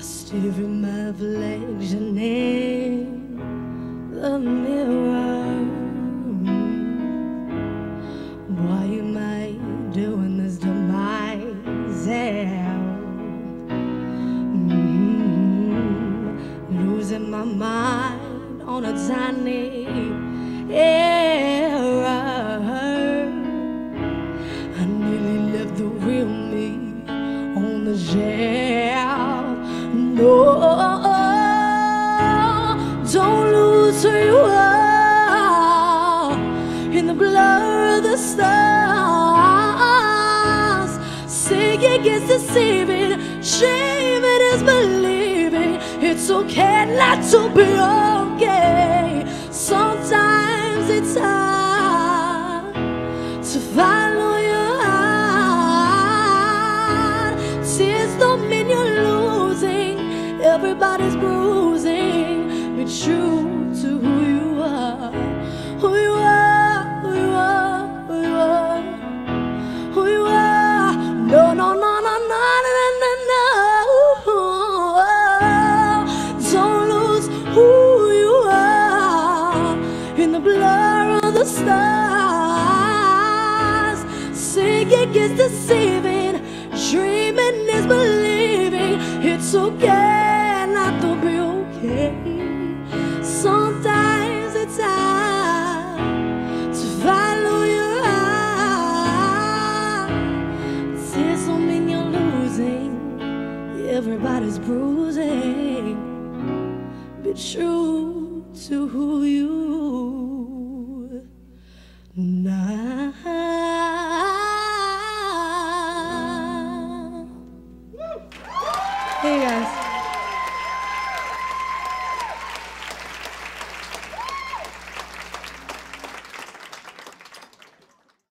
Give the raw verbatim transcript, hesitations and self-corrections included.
Steering my legs and in the mirror. Why am I doing this to myself? Mm-hmm. Losing my mind on a tiny error. I nearly left the real me on the shelf. No, don't lose who you are in the blur of the stars. Seeking is deceiving, shaming is believing. It's okay not to be okay. Sometimes it's hard to follow your heart. Tears don't mean you're losing. Everybody's bruising. Be true to who you are, who you are, who you are, who you are, who you are. No, no, no, no, no, no, no, no. Don't lose who you are in the blur of the stars. Seeking is deceiving, dreaming is believing. It's okay. Sometimes it's hard to follow your heart. Tears don't mean you're losing. Everybody's bruising. Be true to who you are. Hey guys.